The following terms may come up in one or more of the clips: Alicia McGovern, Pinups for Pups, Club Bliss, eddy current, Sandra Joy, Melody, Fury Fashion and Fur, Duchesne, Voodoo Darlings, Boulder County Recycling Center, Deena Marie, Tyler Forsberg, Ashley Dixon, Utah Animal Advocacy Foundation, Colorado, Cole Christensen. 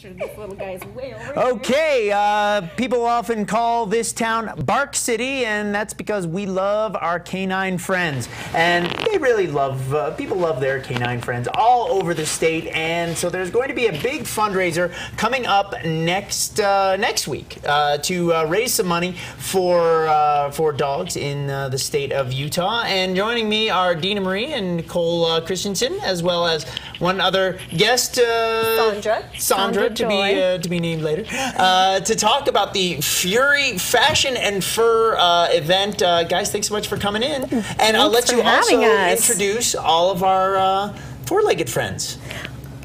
picture this little guy's way over here. Okay, people often call this town Bark City, and that's because we love our canine friends. And they really love, people love their canine friends all over the state, and so there's going to be a big fundraiser coming up next week to raise some money for dogs in the state of Utah. And joining me are Deena Marie and Cole Christensen, as well as one other guest, Sandra to be named later, to talk about the Fury Fashion and Fur event. Guys, thanks so much for coming in, and I'll let you also introduce all of our four-legged friends.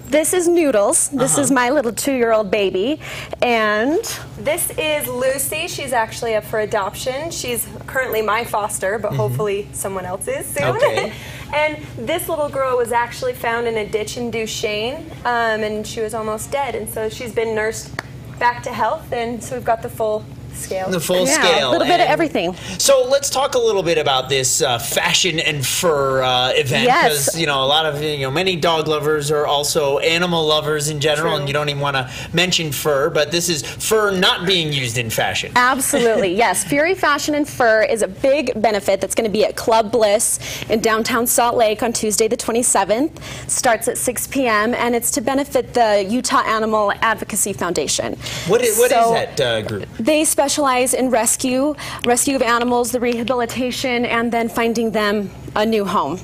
This is Noodles. This is my little 2-year-old baby. And this is Lucy. She's actually up for adoption. She's currently my foster, but hopefully someone else's soon. Okay. And this little girl was actually found in a ditch in Duchesne, and she was almost dead. And so she's been nursed back to health, and so we've got the full scale. The full scale. A little bit of everything. So let's talk a little bit about this fashion and fur event, because you know, a lot of many dog lovers are also animal lovers in general, and you don't even want to mention fur, but this is fur not being used in fashion. Absolutely, yes. Fury Fashion and Fur is a big benefit that's going to be at Club Bliss in downtown Salt Lake on Tuesday the 27th. Starts at 6 p.m. and it's to benefit the Utah Animal Advocacy Foundation. What is that group? They specialize in rescue of animals, the rehabilitation, and then finding them a new home.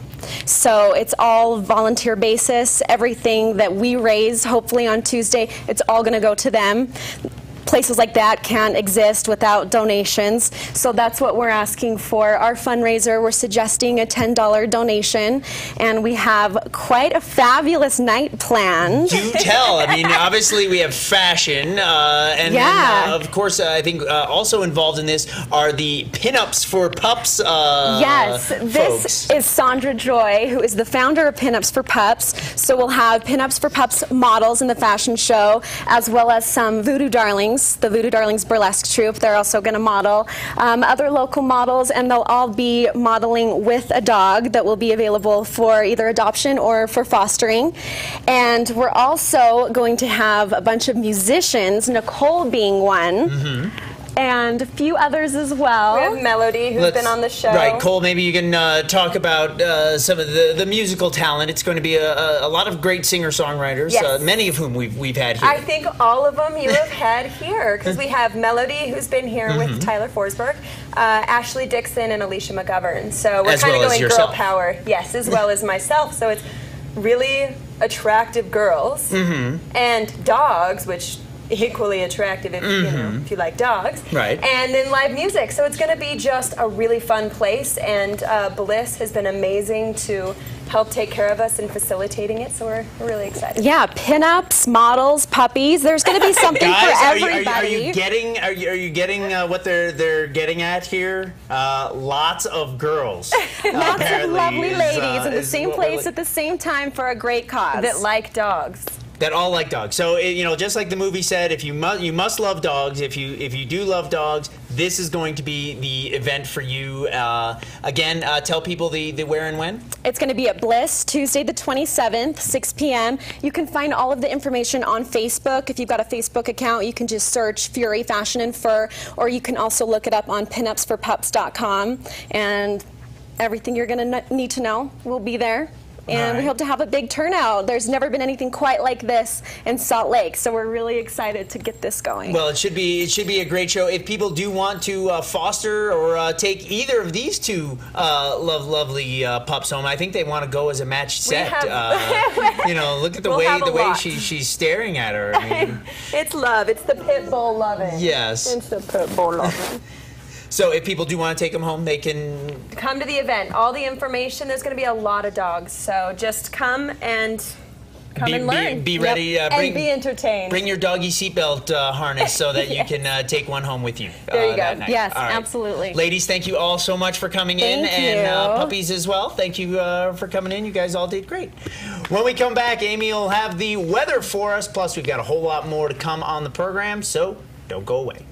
So it's all volunteer basis. Everything that we raise, hopefully on Tuesday, it's all going to go to them. Places like that can't exist without donations, so that's what we're asking for. Our fundraiser, we're suggesting a $10 donation, and we have quite a fabulous night planned. You tell. I mean, obviously we have fashion, and then, of course, I think also involved in this are the Pinups for Pups folks. This is Sandra Joy, who is the founder of Pinups for Pups, so we'll have Pinups for Pups models in the fashion show, as well as some Voodoo Darlings. The Voodoo Darlings burlesque troupe, they're also going to model. Other local models, and they'll all be modeling with a dog that will be available for either adoption or for fostering. And we're also going to have a bunch of musicians, Nicole being one. And a few others as well. We have Melody, who's been on the show. Right, Cole, maybe you can talk about some of the musical talent. It's going to be a lot of great singer-songwriters, many of whom we've had here. I think all of them you have had here, because we have Melody, who's been here with Tyler Forsberg, Ashley Dixon, and Alicia McGovern. So we're kind of going girl power, as well as myself. So it's really attractive girls and dogs, which equally attractive if, if you like dogs. Right. And then live music. So it's going to be just a really fun place, and Bliss has been amazing to help take care of us and facilitating it, so we're really excited. Yeah, pinups, models, puppies. There's going to be something for everybody. Are you getting what they're getting at here? Lots of girls, lots of lovely ladies in the same place at the same time for a great cause that like dogs. That all like dogs. So you know, just like the movie said, if you must love dogs. If you do love dogs, this is going to be the event for you. Again, tell people the where and when. It's going to be at Bliss, Tuesday the 27th, 6 p.m. You can find all of the information on Facebook. If you've got a Facebook account, you can just search Fury Fashion and Fur, or you can also look it up on pinupsforpups.com. And everything you're going to need to know will be there. And we hope to have a big turnout. There's never been anything quite like this in Salt Lake, so we're really excited to get this going. Well, it should be a great show. If people do want to foster or take either of these two lovely pups home, I think they want to go as a match set. You know, look at the way she's staring at her. I mean, it's love. It's the pit bull loving. Yes. It's the pit bull loving. So if people do want to take them home, they can come to the event. All the information. There's going to be a lot of dogs, so just come and learn. Be ready. And be entertained. Bring your doggy seatbelt harness so that you can take one home with you. There you go. Yes, absolutely. Ladies, thank you all so much for coming in. And puppies as well. Thank you for coming in. You guys all did great. When we come back, Amy will have the weather for us. Plus, we've got a whole lot more to come on the program, so don't go away.